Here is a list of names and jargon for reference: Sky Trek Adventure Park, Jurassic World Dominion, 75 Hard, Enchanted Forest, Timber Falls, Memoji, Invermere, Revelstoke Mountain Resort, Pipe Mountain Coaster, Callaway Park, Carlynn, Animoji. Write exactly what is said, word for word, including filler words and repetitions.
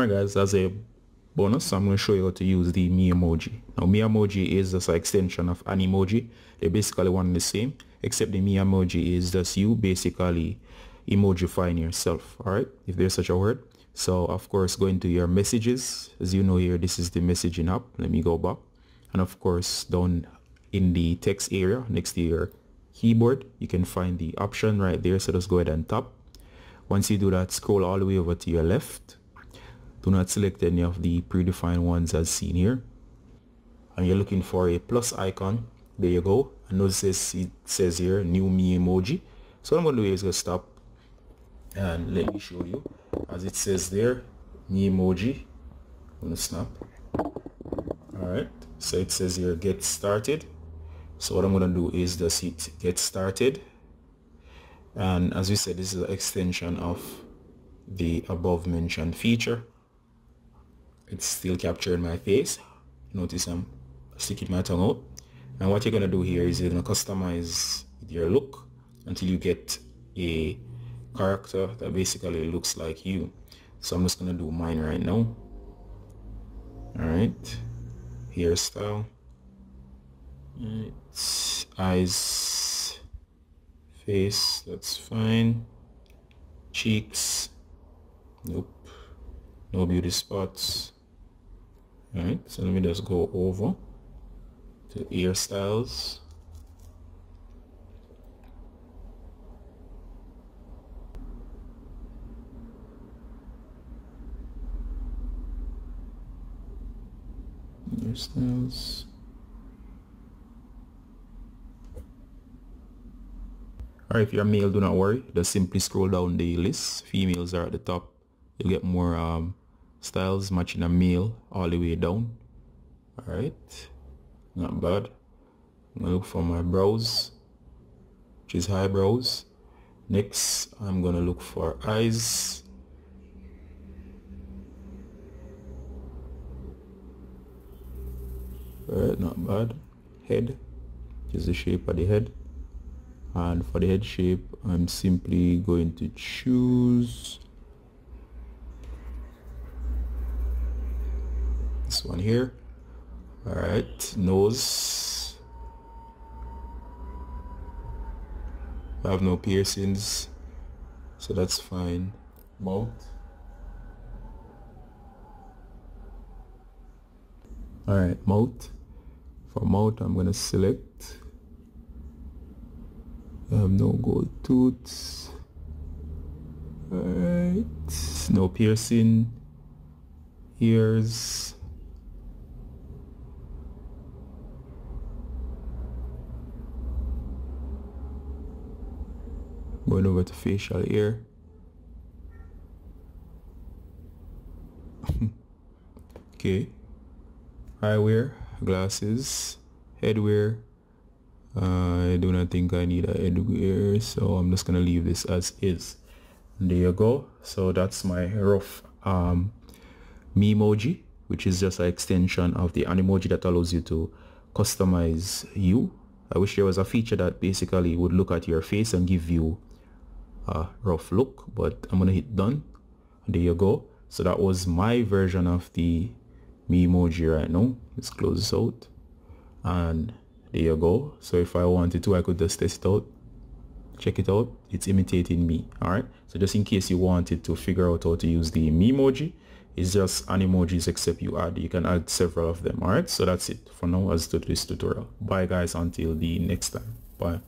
Alright guys, as a bonus, I'm going to show you how to use the Memoji. Now Memoji is just an extension of an emoji. They're basically one and the same, except the Memoji is just you basically emojifying yourself, alright, if there's such a word. So of course, go into your messages. As you know here, this is the messaging app. Let me go back, and of course down in the text area next to your keyboard you can find the option right there. So just go ahead and tap. Once you do that, scroll all the way over to your left. Do not select any of the predefined ones as seen here, and you're looking for a plus icon. There you go, and notice it says here new Memoji. So what I'm going to do is go stop and let me show you. As it says there, Memoji. I'm going to snap. Alright, so it says here get started. So what I'm going to do is just hit get started, and as we said, this is an extension of the above mentioned feature. It's still capturing my face. Notice I'm sticking my tongue out, and what you're going to do here is you're going to customize your look until you get a character that basically looks like you. So I'm just going to do mine right now. Alright, hairstyle, it's eyes, face, that's fine, cheeks, nope, no beauty spots. Alright, so let me just go over to hairstyles. Styles. Alright, if you're male, do not worry, just simply scroll down the list. Females are at the top. You'll get more um, styles matching a male all the way down. Alright, not bad. I'm gonna look for my brows, which is high brows. Next I'm gonna look for eyes. Alright, not bad. Head, just the shape of the head, and for the head shape I'm simply going to choose this one here. Alright, nose, I have no piercings, so that's fine. Mouth. Alright, mouth. For mouth, I'm gonna select. I have no gold tooth. Alright, no piercing. Ears. Going over to facial hair. Okay. Eyewear, glasses, headwear. Uh, I do not think I need a headwear, so I'm just gonna leave this as is. There you go. So that's my rough um, Memoji, which is just an extension of the Animoji that allows you to customize you. I wish there was a feature that basically would look at your face and give you a rough look, but I'm gonna hit done. There you go. So that was my version of the Memoji right now. Let's close this out, and there you go. So if I wanted to, I could just test it out, check it out, it's imitating me. Alright, so just in case you wanted to figure out how to use the Memoji, it's just an emojis except you add, you can add several of them. Alright, so that's it for now as to this tutorial. Bye guys, until the next time. Bye.